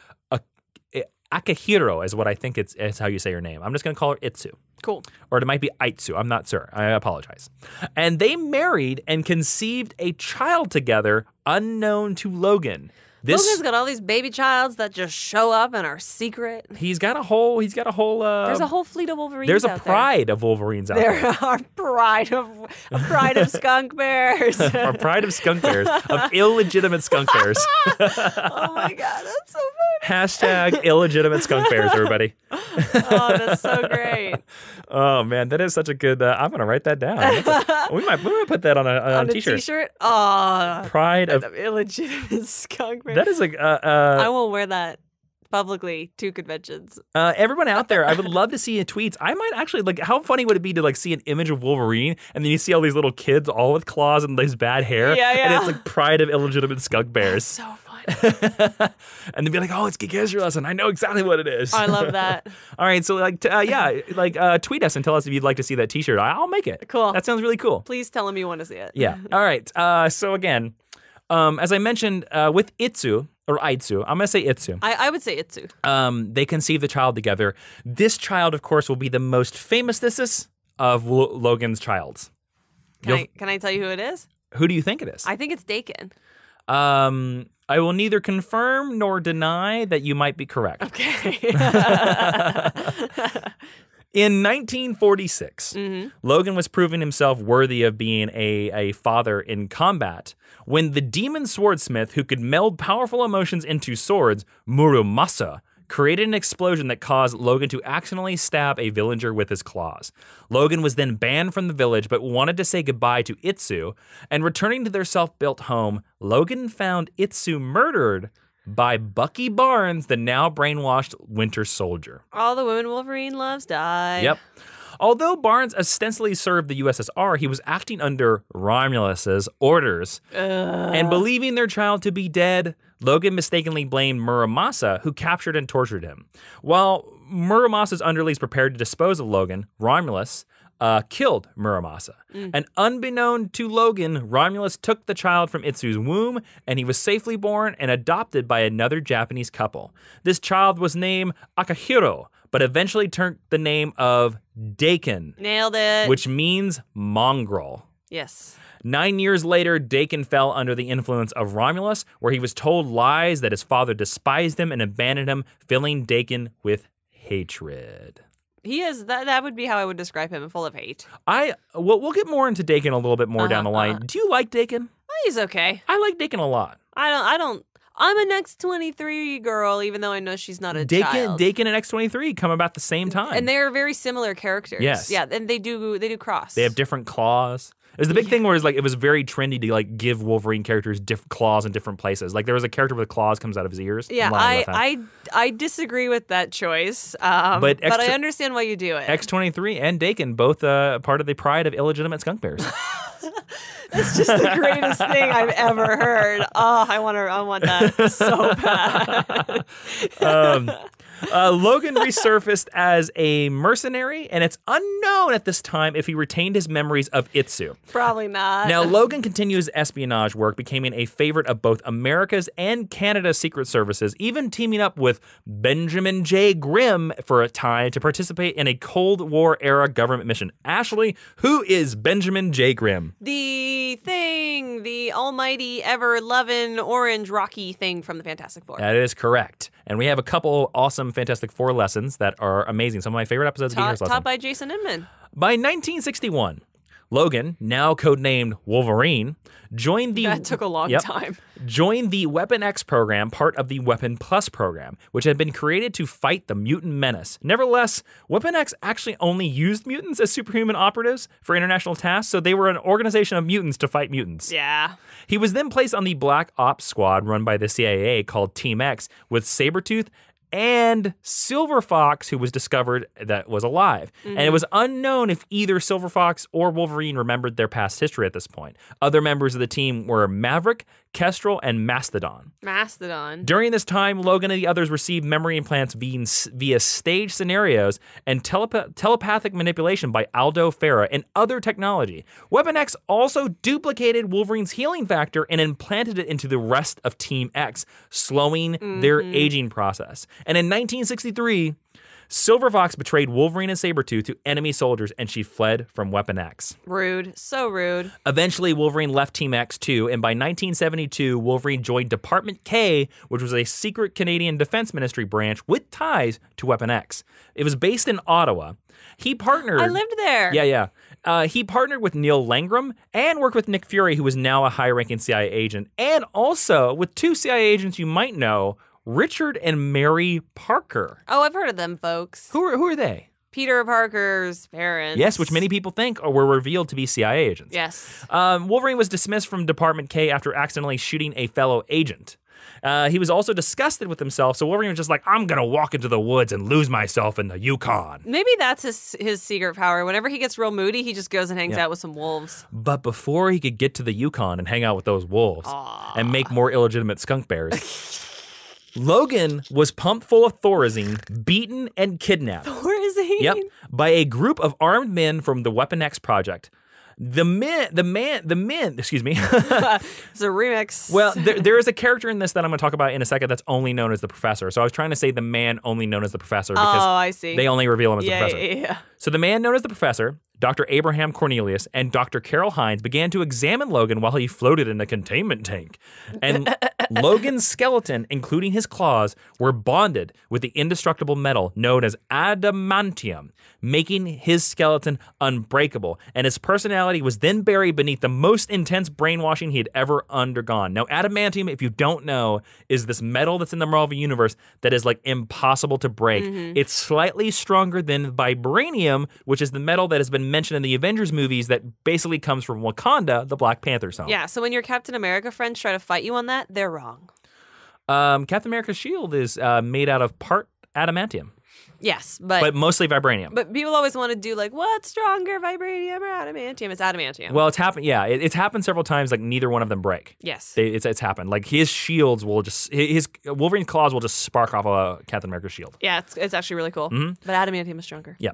Akihiro, is what I think it's is how you say her name. I'm just going to call her Itsu. Cool. Or it might be Itsu. I'm not sure. I apologize. And they married and conceived a child together unknown to Logan. This, Logan's got all these baby childs that just show up and are secret. He's got a whole, he's got a whole, uh, there's a whole fleet of Wolverines out there. There's a pride of Wolverines out there. There are pride of, a pride of skunk bears. A pride of skunk bears, of illegitimate skunk bears. Oh my God, that's so funny. Hashtag illegitimate skunk bears, everybody. Oh, that's so great. Oh man, that is such a good, uh, I'm going to write that down. A, we might, we might put that on a, on on a t-shirt. t-shirt? Oh, pride of, of illegitimate skunk bears. That is like uh, uh, I will wear that publicly to conventions. Uh, everyone out there, I would love to see your tweets. I might actually like. How funny would it be to like see an image of Wolverine and then you see all these little kids all with claws and these bad hair? Yeah, yeah. And it's like pride of illegitimate skunk bears. So funny. And they'd be like, "Oh, it's Geek History Lesson. I know exactly what it is." I love that. All right, so like, t- uh, yeah, like uh, tweet us and tell us if you'd like to see that T-shirt. I- I'll make it. Cool. That sounds really cool. Please tell them you want to see it. Yeah. All right. Uh, so again. Um, as I mentioned, uh, with Itsu, or Itsu, I'm going to say Itsu. I, I would say Itsu. Um, they conceive the child together. This child, of course, will be the most famous thesis of Lo- Logan's childs. Can I, can I tell you who it is? Who do you think it is? I think it's Daken. Um, I will neither confirm nor deny that you might be correct. Okay. In nineteen forty-six, mm-hmm. Logan was proving himself worthy of being a, a father in combat when the demon swordsmith who could meld powerful emotions into swords, Muramasa, created an explosion that caused Logan to accidentally stab a villager with his claws. Logan was then banned from the village but wanted to say goodbye to Itsu, and returning to their self-built home, Logan found Itsu murdered by Bucky Barnes, the now brainwashed Winter Soldier. All the women Wolverine loves died. Yep. Although Barnes ostensibly served the U S S R, he was acting under Romulus's orders. Uh. And believing their child to be dead, Logan mistakenly blamed Muramasa, who captured and tortured him. While Muramasa's underlings prepared to dispose of Logan, Romulus uh, killed Muramasa. Mm. And unbeknown to Logan, Romulus took the child from Itsu's womb, and he was safely born and adopted by another Japanese couple. This child was named Akihiro, but eventually took the name of Daken. Nailed it. Which means mongrel. Yes. Nine years later, Daken fell under the influence of Romulus, where he was told lies that his father despised him and abandoned him, filling Daken with hatred. He is, that That would be how I would describe him, full of hate. I, well, we'll get more into Daken a little bit more uh-huh, down the line. Uh-huh. Do you like Daken? Oh, he's okay. I like Daken a lot. I don't, I don't, I'm an X twenty-three girl, even though I know she's not a Daken, child. Daken and X twenty-three come about the same time. And they're very similar characters. Yes. Yeah, and they do, they do cross. They have different claws. It was the big yeah. thing where it was, like, it was very trendy to like give Wolverine characters diff- claws in different places. Like there was a character with claws comes out of his ears. Yeah, I, I I disagree with that choice, um, but, X- but I understand why you do it. X twenty-three and Daken, both uh, part of the pride of illegitimate skunk bears. That's just the greatest thing I've ever heard. Oh, I want to, I want that so bad. um, uh, Logan resurfaced as a mercenary, and it's unknown at this time if he retained his memories of Itsu. Probably not. Now, Logan continues espionage work, becoming a favorite of both America's and Canada's secret services, even teaming up with Benjamin J. Grimm for a time to participate in a Cold War-era government mission. Ashley, who is Benjamin J. Grimm? The thing, the almighty, ever-loving, orange, rocky thing from the Fantastic Four. That is correct. And we have a couple awesome Fantastic Four lessons that are amazing. Some of my favorite episodes Ta- of Geek History Lesson. Taught by Jason Inman. By nineteen sixty-one... Logan, now codenamed Wolverine, joined the that took a long yep, time. Joined the Weapon X program, part of the Weapon Plus program, which had been created to fight the mutant menace. Nevertheless, Weapon X actually only used mutants as superhuman operatives for international tasks, so they were an organization of mutants to fight mutants. Yeah. He was then placed on the Black Ops squad run by the C I A called Team X with Sabretooth and Silver Fox, who was discovered that was alive. Mm-hmm. And it was unknown if either Silver Fox or Wolverine remembered their past history at this point. Other members of the team were Maverick, Kestrel, and Mastodon. Mastodon. During this time, Logan and the others received memory implants via, via stage scenarios and telep- telepathic manipulation by Aldo Farah and other technology. Weapon X also duplicated Wolverine's healing factor and implanted it into the rest of Team X, slowing mm-hmm. their aging process. And in nineteen sixty-three, Silver Fox betrayed Wolverine and Sabretooth to enemy soldiers, and she fled from Weapon X. Rude. So rude. Eventually, Wolverine left Team X, too, and by nineteen seventy-two, Wolverine joined Department K, which was a secret Canadian Defense Ministry branch with ties to Weapon X. It was based in Ottawa. He partnered... I lived there. Yeah, yeah. Uh, he partnered with Neil Langram and worked with Nick Fury, who was now a high-ranking C I A agent, and also with two C I A agents you might know, Richard and Mary Parker. Oh, I've heard of them, folks. Who are, who are they? Peter Parker's parents. Yes, which many people think were revealed to be C I A agents. Yes. Um, Wolverine was dismissed from Department K after accidentally shooting a fellow agent. Uh, he was also disgusted with himself, so Wolverine was just like, I'm going to walk into the woods and lose myself in the Yukon. Maybe that's his his secret power. Whenever he gets real moody, he just goes and hangs yeah. out with some wolves. But before he could get to the Yukon and hang out with those wolves Aww. and make more illegitimate skunk bears... Logan was pumped full of Thorazine, beaten, and kidnapped. Thorazine? Yep. By a group of armed men from the Weapon X Project. The men, the man, the men, excuse me. It's a remix. Well, there, there is a character in this that I'm going to talk about in a second that's only known as the Professor. So I was trying to say the man only known as the Professor because oh, I see. they only reveal him as yeah, the Professor. Yeah, yeah. So the man known as the Professor, Doctor Abraham Cornelius, and Doctor Carol Hines began to examine Logan while he floated in a containment tank. And Logan's skeleton, including his claws, were bonded with the indestructible metal known as adamantium, making his skeleton unbreakable. And his personality was then buried beneath the most intense brainwashing he had ever undergone. Now, adamantium, if you don't know, is this metal that's in the Marvel Universe that is like impossible to break. Mm-hmm. It's slightly stronger than vibranium, which is the metal that has been mentioned in the Avengers movies that basically comes from Wakanda, the Black Panther song. Yeah, so when your Captain America friends try to fight you on that, they're wrong. Um, Captain America's shield is uh, made out of part adamantium. Yes, but... But mostly vibranium. But people always want to do, like, what's stronger, vibranium or adamantium? It's adamantium. Well, it's happened, yeah. It, it's happened several times, like, neither one of them break. Yes. They, it's, it's happened. Like, his shields will just... His Wolverine's claws will just spark off of Captain America's shield. Yeah, it's, it's actually really cool. Mm-hmm. But adamantium is stronger. Yeah.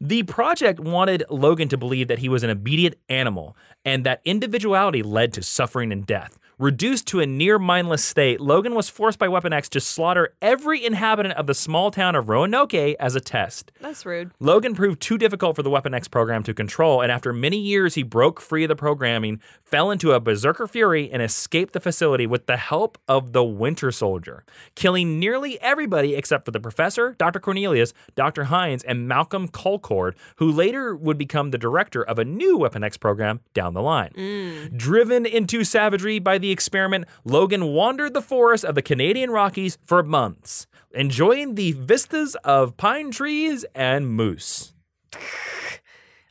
The project wanted Logan to believe that he was an obedient animal and that individuality led to suffering and death. Reduced to a near-mindless state, Logan was forced by Weapon X to slaughter every inhabitant of the small town of Roanoke as a test. That's rude. Logan proved too difficult for the Weapon X program to control, and after many years, he broke free of the programming, fell into a berserker fury, and escaped the facility with the help of the Winter Soldier, killing nearly everybody except for the Professor, Doctor Cornelius, Doctor Hines, and Malcolm Colcord, who later would become the director of a new Weapon X program down the line. Mm. Driven into savagery by the experiment, Logan wandered the forests of the Canadian Rockies for months, enjoying the vistas of pine trees and moose.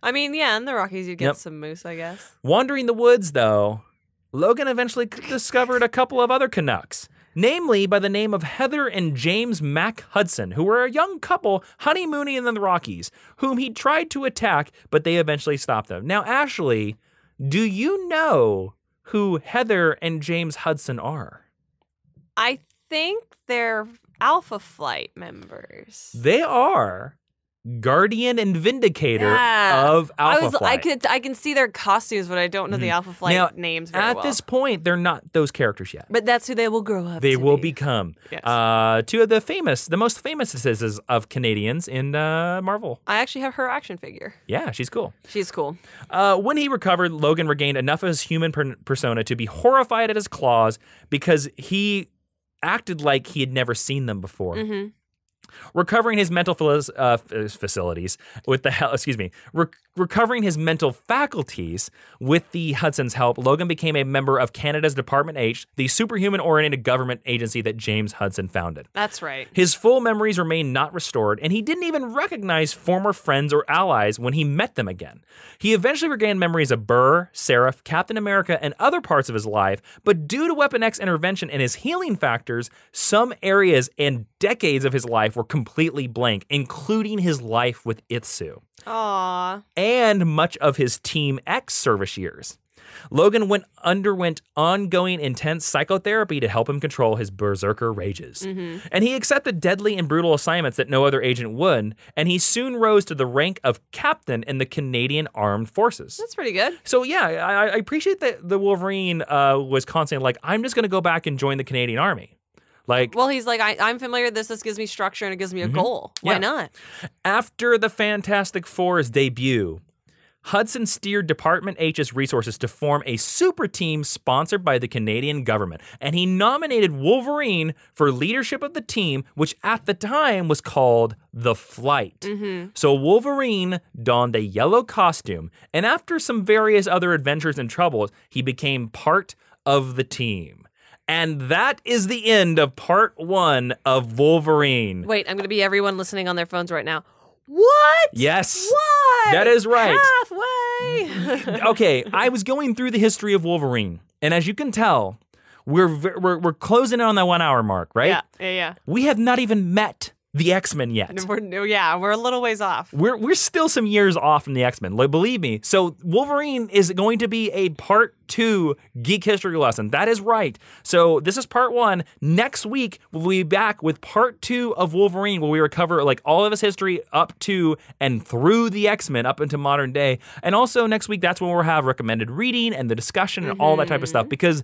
I mean, yeah, in the Rockies you get yep. some moose, I guess. Wandering the woods, though, Logan eventually discovered a couple of other Canucks, namely by the name of Heather and James Mac Hudson, who were a young couple honeymooning in the Rockies, whom he tried to attack, but they eventually stopped them. Now, Ashley, do you know who Heather and James Hudson are? I think they're Alpha Flight members. They are guardian and vindicator yeah. of Alpha I was, Flight. I, could, I can see their costumes, but I don't know mm-hmm. the Alpha Flight now, names very at well. At this point, they're not those characters yet. But that's who they will grow up They to will be. become. Yes. Uh, two of the famous, the most famous instances of Canadians in uh, Marvel. I actually have her action figure. Yeah, she's cool. She's cool. Uh, when he recovered, Logan regained enough of his human per- persona to be horrified at his claws because he... acted like he had never seen them before. Mm-hmm. Recovering his mental uh, facilities with the help, excuse me, re- recovering his mental faculties with the Hudson's help, Logan became a member of Canada's Department H, the superhuman-oriented government agency that James Hudson founded. That's right. His full memories remain not restored, and he didn't even recognize former friends or allies when he met them again. He eventually regained memories of Burr, Seraph, Captain America, and other parts of his life, but due to Weapon X intervention and his healing factors, some areas and decades of his life were completely blank, including his life with Itsu. Aww. And much of his Team X service years. Logan went underwent ongoing intense psychotherapy to help him control his berserker rages. Mm-hmm. And he accepted deadly and brutal assignments that no other agent would, and he soon rose to the rank of captain in the Canadian Armed Forces. That's pretty good. So yeah, I, I appreciate that the Wolverine uh, was constantly like, I'm just going to go back and join the Canadian Army. Like, well, he's like, I, I'm familiar with this. This gives me structure and it gives me a mm-hmm. goal. Why yeah. not? After the Fantastic Four's debut, Hudson steered Department H's resources to form a super team sponsored by the Canadian government, and he nominated Wolverine for leadership of the team, which at the time was called The Flight. Mm-hmm. So Wolverine donned a yellow costume, and after some various other adventures and troubles, he became part of the team. And that is the end of part one of Wolverine. Wait, I'm going to be everyone listening on their phones right now. What? Yes. What? That is right. Halfway. Okay, I was going through the history of Wolverine, and as you can tell, we're we're we're closing in on that one hour mark, right? Yeah, yeah, yeah. We have not even met the X-Men yet. We're, yeah, we're a little ways off. We're we're still some years off from the X-Men, like, believe me. So Wolverine is going to be a part two Geek History Lesson. That is right. So this is part one. Next week, we'll be back with part two of Wolverine, where we recover like all of his history up to and through the X-Men, up into modern day. And also next week, that's when we'll have recommended reading and the discussion and mm-hmm. all that type of stuff, because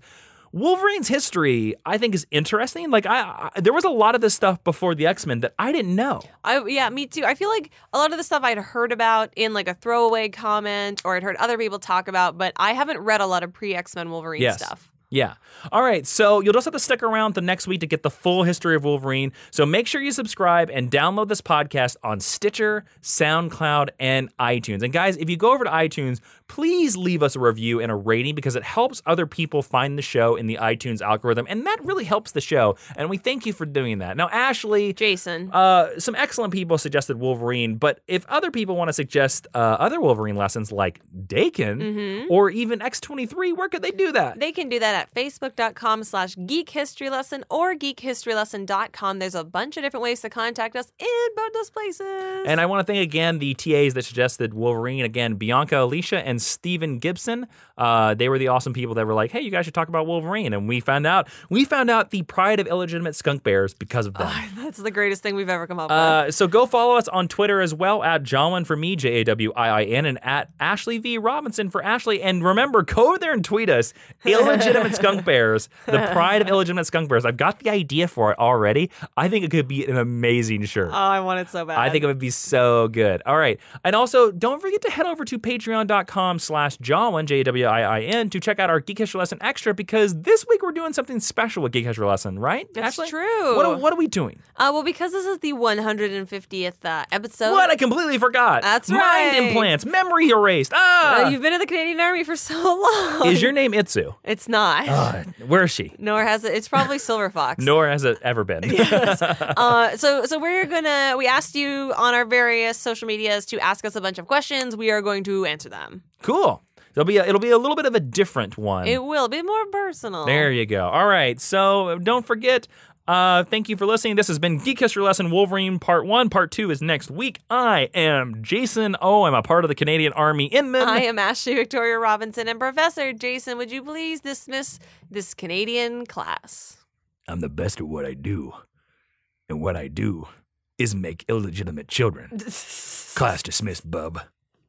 Wolverine's history, I think, is interesting. Like, I, I there was a lot of this stuff before the X-Men that I didn't know. I, yeah, me too. I feel like a lot of the stuff I'd heard about in, like, a throwaway comment or I'd heard other people talk about, but I haven't read a lot of pre-X-Men Wolverine yes. stuff. Yeah. All right. So you'll just have to stick around the next week to get the full history of Wolverine. So make sure you subscribe and download this podcast on Stitcher, SoundCloud, and iTunes. And guys, if you go over to iTunes, please leave us a review and a rating, because it helps other people find the show in the iTunes algorithm. And that really helps the show. And we thank you for doing that. Now, Ashley, Jason, uh, some excellent people suggested Wolverine. But if other people want to suggest uh, other Wolverine lessons like Daken mm-hmm. or even X twenty-three, where could they do that? They can do that at facebook.com slash geek history lesson or geek history lesson dot com. There's a bunch of different ways to contact us in both those places. And I want to thank again the T As that suggested Wolverine. Again, Bianca, Alicia, and Stephen Gibson. Uh, they were the awesome people that were like, hey, you guys should talk about Wolverine. And we found out, we found out the pride of illegitimate skunk bears because of them. Oh, that's the greatest thing we've ever come up with. Uh, so go follow us on Twitter as well at Jawin for me, J A W I I N, and at Ashley V. Robinson for Ashley. And remember, go over there and tweet us, illegitimate skunk bears, the pride of illegitimate skunk bears. I've got the idea for it already. I think it could be an amazing shirt. Oh, I want it so bad. I think it would be so good. All right. And also, don't forget to head over to patreon.com slash Jawin, J A W I I N, to check out our Geek History Lesson Extra, because this week we're doing something special with Geek History Lesson, right? That's Ashley? True. What are, what are we doing? Uh, well, because this is the one hundred fiftieth uh, episode. What? I completely forgot. That's right. Mind implants. Memory erased. Ah! Uh, you've been in the Canadian Army for so long. Is your name Itsu? It's not. Uh, where is she? Nor has it. It's probably Silver Fox. Nor has it ever been. Yes. Uh, so, so we're gonna. We asked you on our various social medias to ask us a bunch of questions. We are going to answer them. Cool. It'll be a, it'll be a little bit of a different one. It will be more personal. There you go. All right. So don't forget. Uh, thank you for listening. This has been Geek History Lesson Wolverine Part one. Part two is next week. I am Jason O. I'm a part of the Canadian Army Inman. I am Ashley Victoria Robinson. And Professor Jason, would you please dismiss this Canadian class? I'm the best at what I do. And what I do is make illegitimate children. Class dismissed, bub.